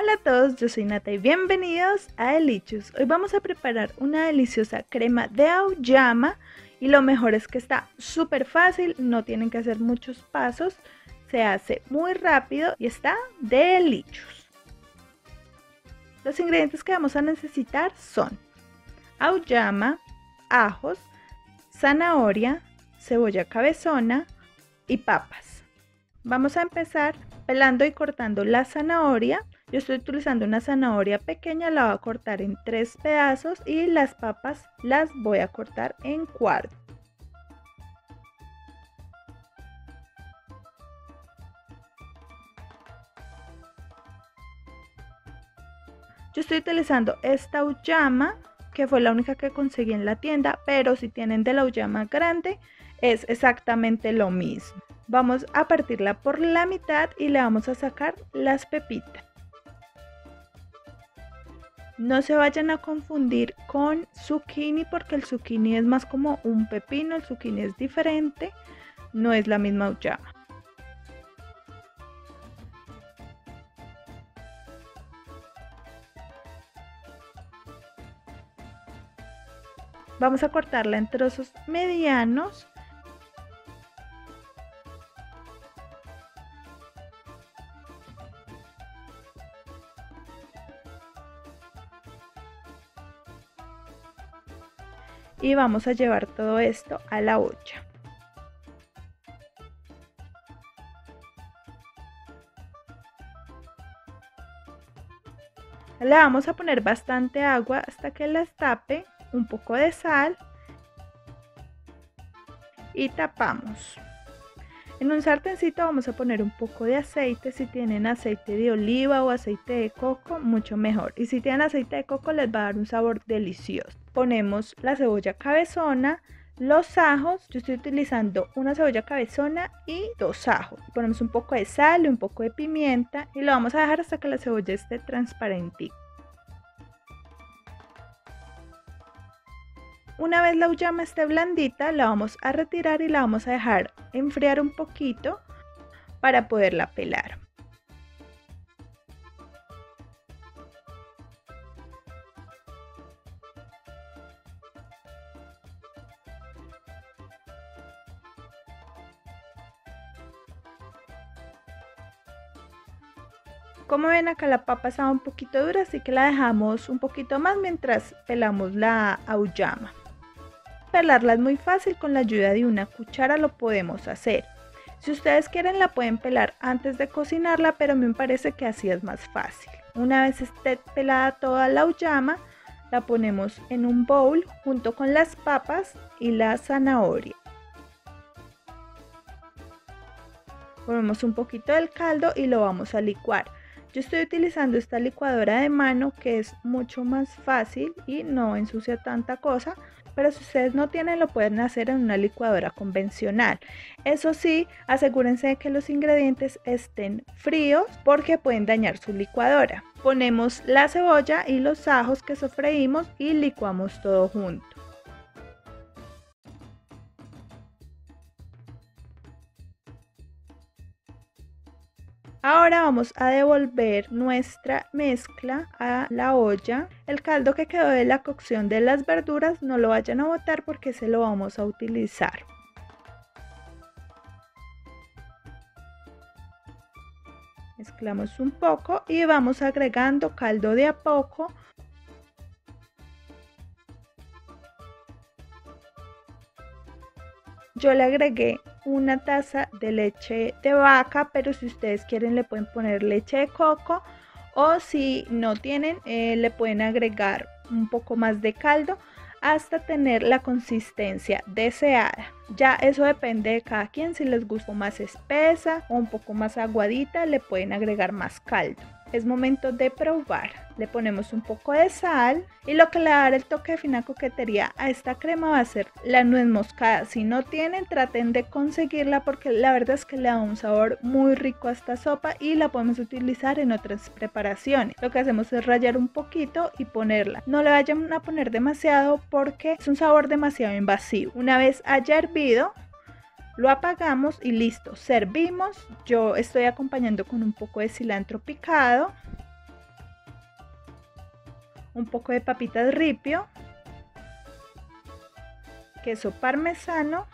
Hola a todos, yo soy Nata y bienvenidos a Delichus. Hoy vamos a preparar una deliciosa crema de auyama y lo mejor es que está súper fácil, no tienen que hacer muchos pasos, se hace muy rápido y está Delichus. Los ingredientes que vamos a necesitar son auyama, ajos, zanahoria, cebolla cabezona y papas. Vamos a empezar pelando y cortando la zanahoria. Yo estoy utilizando una zanahoria pequeña, la voy a cortar en 3 pedazos y las papas las voy a cortar en 4. Yo estoy utilizando esta auyama, que fue la única que conseguí en la tienda, pero si tienen de la auyama grande es exactamente lo mismo. Vamos a partirla por la mitad y le vamos a sacar las pepitas. No se vayan a confundir con zucchini porque el zucchini es más como un pepino, el zucchini es diferente, no es la misma auyama. Vamos a cortarla en trozos medianos. Y vamos a llevar todo esto a la olla. Le vamos a poner bastante agua hasta que las tape, un poco de sal y tapamos. En un sartencito vamos a poner un poco de aceite, si tienen aceite de oliva o aceite de coco mucho mejor, y si tienen aceite de coco les va a dar un sabor delicioso. Ponemos la cebolla cabezona, los ajos, yo estoy utilizando una cebolla cabezona y 2 ajos. Ponemos un poco de sal y un poco de pimienta y lo vamos a dejar hasta que la cebolla esté transparente. Una vez la auyama esté blandita, la vamos a retirar y la vamos a dejar enfriar un poquito para poderla pelar. Como ven, acá la papa estaba un poquito dura, así que la dejamos un poquito más mientras pelamos la auyama. Pelarla es muy fácil, con la ayuda de una cuchara lo podemos hacer. Si ustedes quieren la pueden pelar antes de cocinarla, pero me parece que así es más fácil. Una vez esté pelada toda la auyama, la ponemos en un bowl junto con las papas y la zanahoria. Ponemos un poquito del caldo y lo vamos a licuar. Yo estoy utilizando esta licuadora de mano que es mucho más fácil y no ensucia tanta cosa, pero si ustedes no tienen lo pueden hacer en una licuadora convencional. Eso sí, asegúrense de que los ingredientes estén fríos porque pueden dañar su licuadora. Ponemos la cebolla y los ajos que sofreímos y licuamos todo junto. Ahora vamos a devolver nuestra mezcla a la olla. El caldo que quedó de la cocción de las verduras no lo vayan a botar porque se lo vamos a utilizar. Mezclamos un poco y vamos agregando caldo de a poco. Yo le agregué una taza de leche de vaca, pero si ustedes quieren le pueden poner leche de coco o si no tienen le pueden agregar un poco más de caldo hasta tener la consistencia deseada. Ya eso depende de cada quien, si les gusta más espesa o un poco más aguadita le pueden agregar más caldo. Es momento de probar. Le ponemos un poco de sal y lo que le va a dar el toque de fina coquetería a esta crema va a ser la nuez moscada. Si no tienen, traten de conseguirla porque la verdad es que le da un sabor muy rico a esta sopa y la podemos utilizar en otras preparaciones. Lo que hacemos es rallar un poquito y ponerla. No le vayan a poner demasiado porque es un sabor demasiado invasivo. Una vez haya hervido, lo apagamos y listo, servimos. Yo estoy acompañando con un poco de cilantro picado un poco de papitas ripio, queso parmesano,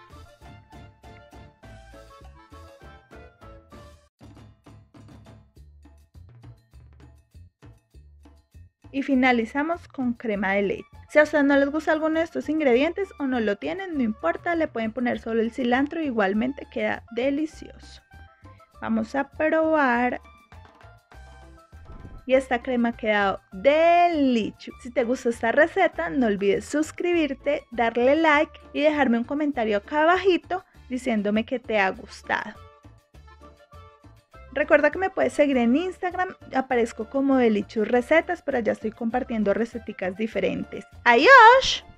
y finalizamos con crema de leche. Si a ustedes no les gusta alguno de estos ingredientes o no lo tienen, no importa, le pueden poner solo el cilantro, igualmente queda delicioso. Vamos a probar. Y esta crema ha quedado deliciosa. Si te gustó esta receta, no olvides suscribirte, darle like y dejarme un comentario acá abajito diciéndome que te ha gustado. Recuerda que me puedes seguir en Instagram, aparezco como Delichus Recetas, pero allá estoy compartiendo receticas diferentes. ¡Adiós!